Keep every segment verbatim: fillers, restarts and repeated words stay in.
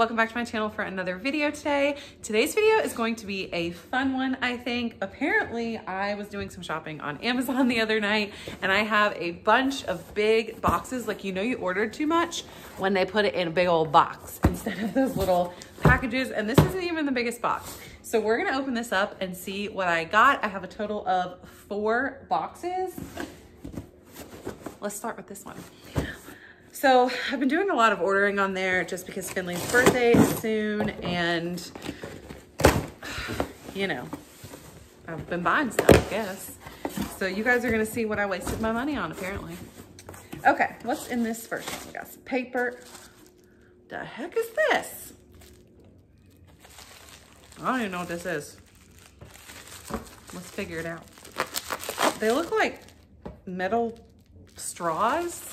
Welcome back to my channel for another video today. Today's video is going to be a fun one, I think. Apparently, I was doing some shopping on Amazon the other night, and I have a bunch of big boxes. Like, you know you ordered too much when they put it in a big old box instead of those little packages, and this isn't even the biggest box. So we're gonna open this up and see what I got. I have a total of four boxes. Let's start with this one. So I've been doing a lot of ordering on there just because Finley's birthday is soon and, you know, I've been buying stuff, I guess. So you guys are gonna see what I wasted my money on, apparently. Okay, what's in this first? We got some paper. The heck is this? I don't even know what this is. Let's figure it out. They look like metal straws.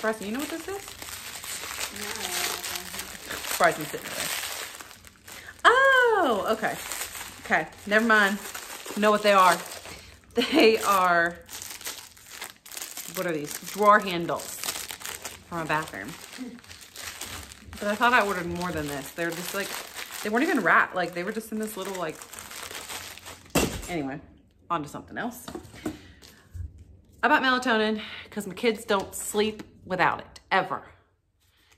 Bryson, you know what this is? No. Bryson's sitting there. Oh, okay. Okay, never mind. Know what they are. They are, what are these? Drawer handles from a bathroom. But I thought I ordered more than this. They're just like, they weren't even wrapped. Like they were just in this little like, anyway, on to something else. I bought melatonin because my kids don't sleep without it, ever.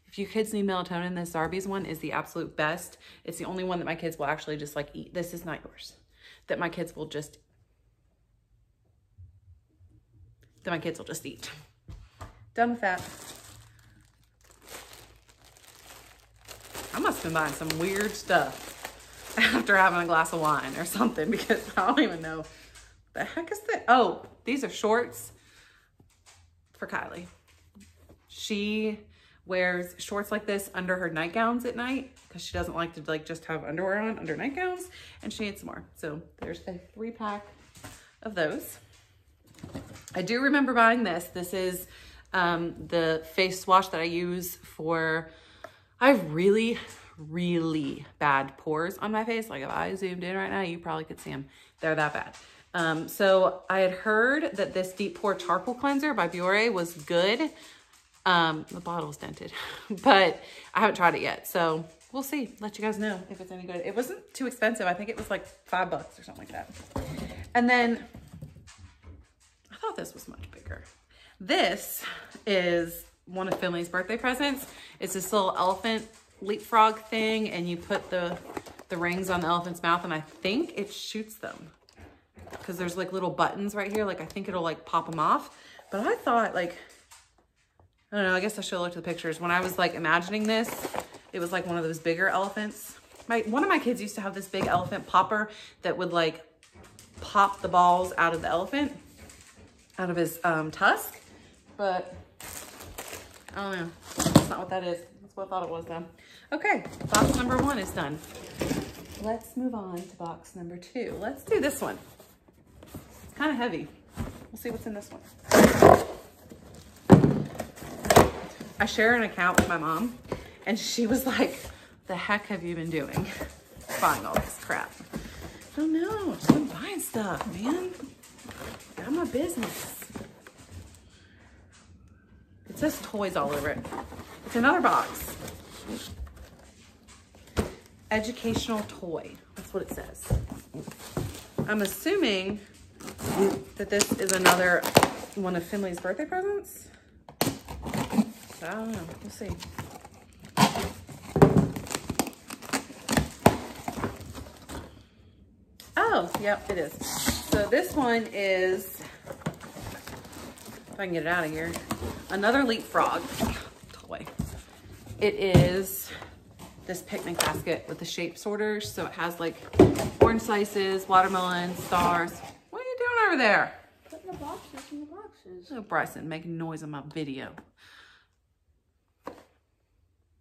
If you kids need melatonin, this Zarbee's one is the absolute best. It's the only one that my kids will actually just like eat. This is not yours. That my kids will just, that my kids will just eat. Done with that. I must have been buying some weird stuff after having a glass of wine or something because I don't even know. The heck is that? Oh, these are shorts for Kylie. She wears shorts like this under her nightgowns at night because she doesn't like to like just have underwear on under nightgowns, and she needs some more. So there's a three pack of those. I do remember buying this. This is um, the face wash that I use for, I have really, really bad pores on my face. Like if I zoomed in right now, you probably could see them. They're that bad. Um, so I had heard that this deep pore charcoal cleanser by Biore was good. Um, the bottle's dented, but I haven't tried it yet. So we'll see, let you guys know if it's any good. It wasn't too expensive. I think it was like five bucks or something like that. And then I thought this was much bigger. This is one of Finley's birthday presents. It's this little elephant leapfrog thing. And you put the, the rings on the elephant's mouth and I think it shoots them. Cause there's like little buttons right here. Like I think it'll like pop them off. But I thought like, I don't know, I guess I should have looked at the pictures. When I was like imagining this, it was like one of those bigger elephants. My, one of my kids used to have this big elephant popper that would like pop the balls out of the elephant, out of his um, tusk. But I don't know, that's not what that is. That's what I thought it was though. Okay, box number one is done. Let's move on to box number two. Let's do this one. It's kind of heavy. We'll see what's in this one. I share an account with my mom and she was like, the heck have you been doing? Buying all this crap. I don't know, I've just been buying stuff, man. Got my business. It says toys all over it. It's another box. Educational toy, that's what it says. I'm assuming that this is another one of Finley's birthday presents. I don't know, we'll see. Oh, yep, it is. So this one is, if I can get it out of here, another leapfrog toy. It is this picnic basket with the shape sorters. So it has like orange slices, watermelon, stars. What are you doing over there? Putting the boxes in the boxes. Oh, Bryson, making noise on my video.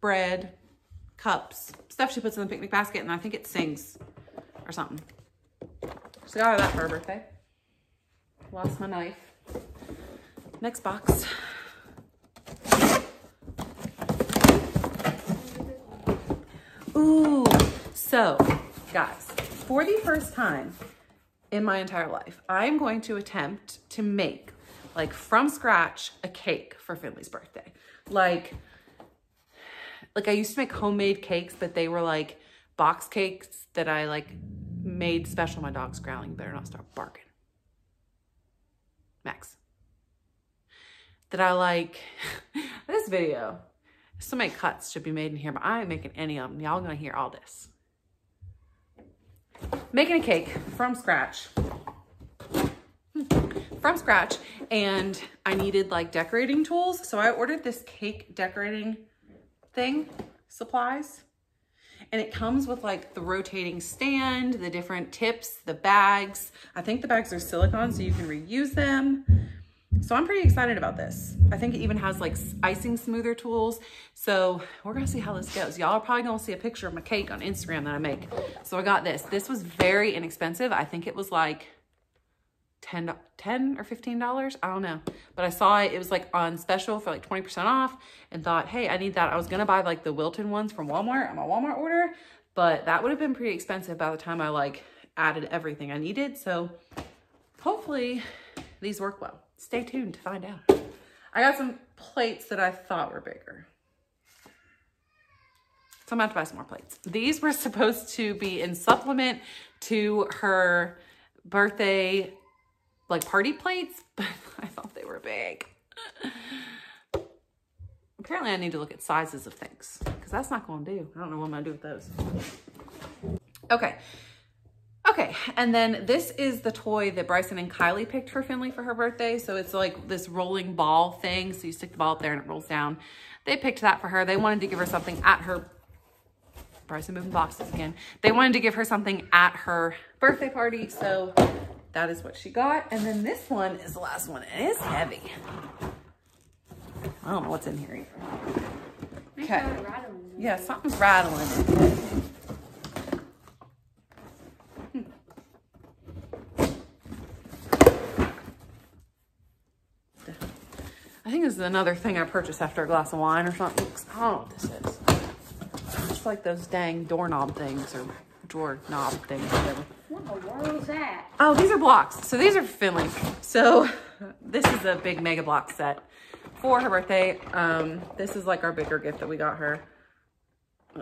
Bread, cups, stuff she puts in the picnic basket, and I think it sings or something. She got her that for her birthday. Lost my knife. Next box. Ooh, so guys, for the first time in my entire life, I'm going to attempt to make, like from scratch, a cake for Finley's birthday. Like, Like I used to make homemade cakes, but they were like box cakes that I like made special. My dog's growling, better not start barking. Max. That I like, this video, so many cuts should be made in here, but I ain't making any of them. Y'all gonna hear all this. Making a cake from scratch. From scratch, and I needed like decorating tools, so I ordered this cake decorating thing, supplies, and it comes with like the rotating stand, the different tips, the bags. I think the bags are silicone, so you can reuse them. So I'm pretty excited about this. I think it even has like icing smoother tools. So we're gonna see how this goes. Y'all are probably gonna see a picture of my cake on Instagram that I make. So I got this. This was very inexpensive. I think it was like ten or fifteen dollars, I don't know. But I saw it, it was like on special for like twenty percent off and thought, hey, I need that. I was gonna buy like the Wilton ones from Walmart on my Walmart order, but that would have been pretty expensive by the time I like added everything I needed. So hopefully these work well. Stay tuned to find out. I got some plates that I thought were bigger. So I'm gonna have to buy some more plates. These were supposed to be in supplement to her birthday, like party plates, but I thought they were big. Apparently I need to look at sizes of things because that's not gonna do. I don't know what I'm gonna do with those. Okay. Okay, and then this is the toy that Bryson and Kylie picked for Finley for her birthday. So it's like this rolling ball thing. So you stick the ball up there and it rolls down. They picked that for her. They wanted to give her something at her, Bryson moving boxes again. They wanted to give her something at her birthday party. So that is what she got. And then this one is the last one. It is heavy. I don't know what's in here either. Okay. Yeah, something's rattling in it. I think this is another thing I purchased after a glass of wine or something. I don't know what this is. It's like those dang doorknob things or drawer knob things. Whatever. What the world is that? Oh, these are blocks. So these are Finley. So this is a big mega block set for her birthday. Um, this is like our bigger gift that we got her.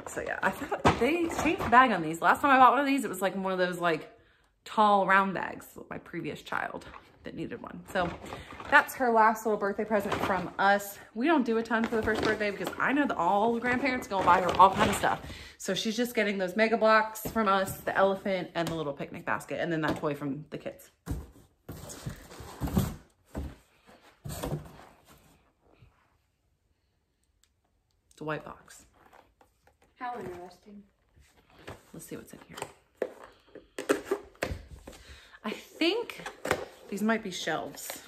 So yeah, I thought they changed the bag on these. Last time I bought one of these, it was like one of those like tall round bags. My previous child that needed one. So that's her last little birthday present from us. We don't do a ton for the first birthday because I know that all the grandparents are gonna buy her all kind of stuff. So she's just getting those mega blocks from us, the elephant and the little picnic basket, and then that toy from the kids. It's a white box. How interesting. Let's see what's in here. I think these might be shelves.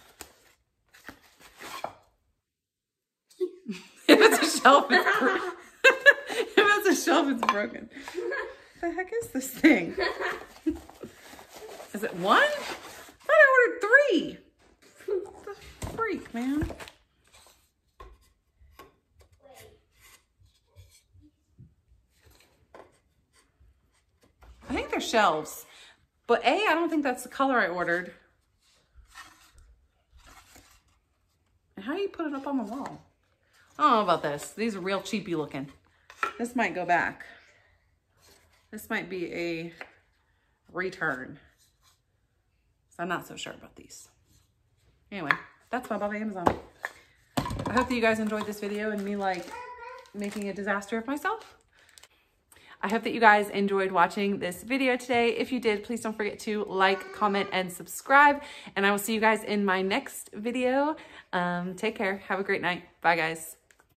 If it's a shelf, it's broken. If it's a shelf, it's broken. What the heck is this thing? Is it one? I thought I ordered three. What the freak, man? I think they're shelves. But A, I don't think that's the color I ordered. How do you put it up on the wall? I don't know about this. These are real cheapy looking. This might go back. This might be a return. So I'm not so sure about these. Anyway, that's my Bobby Amazon. I hope that you guys enjoyed this video and me like making a disaster of myself. I hope that you guys enjoyed watching this video today. If you did, please don't forget to like, comment, and subscribe. And I will see you guys in my next video. Um, take care. Have a great night. Bye, guys.